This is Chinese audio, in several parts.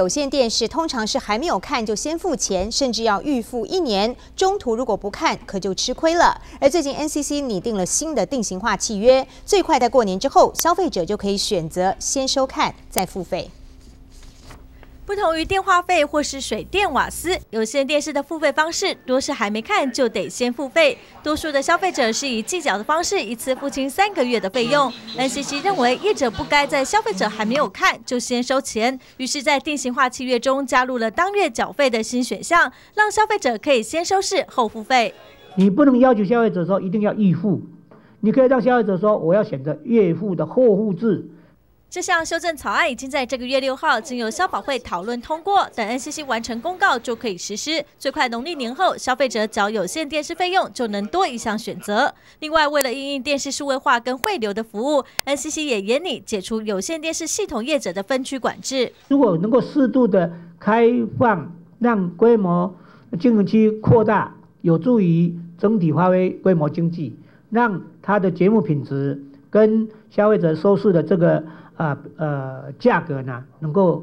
有线电视通常是还没有看就先付钱，甚至要预付1年，中途如果不看可就吃亏了。而最近 NCC 拟定了新的定型化契约，最快在过年之后，消费者就可以选择先收看再付费。 不同于电话费或是水电瓦斯，有线电视的付费方式多是还没看就得先付费。多数的消费者是以季缴的方式，一次付清3个月的费用。NCC 认为业者不该在消费者还没有看就先收钱，于是，在定型化契约中加入了当月缴费的新选项，让消费者可以先收视后付费。你不能要求消费者说一定要预付，你可以让消费者说我要选择月付的后付制。 这项修正草案已经在这个月6号经由消保会讨论通过，等 NCC 完成公告就可以实施。最快农历年后，消费者缴有线电视费用就能多一项选择。另外，为了因应电视数位化跟汇流的服务 ，NCC 也研拟解除有线电视系统业者的分区管制。如果能够适度的开放，让规模经营区扩大，有助于整体发挥规模经济，让它的节目品质跟消费者收视的这个。 价格呢能够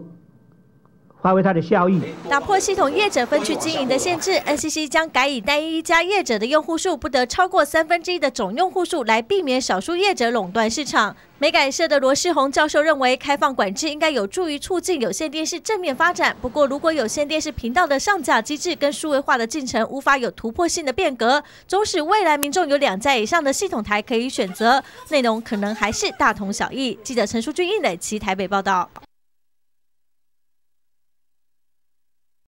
发挥它的效益，打破系统业者分区经营的限制。NCC 将改以单一家业者的用户数不得超过1/3的总用户数，来避免少数业者垄断市场。美改社的罗世宏教授认为，开放管制应该有助于促进有线电视正面发展。不过，如果有线电视频道的上架机制跟数位化的进程无法有突破性的变革，纵使未来民众有2家以上的系统台可以选择，内容可能还是大同小异。记者陈淑君、应磊，台北报道。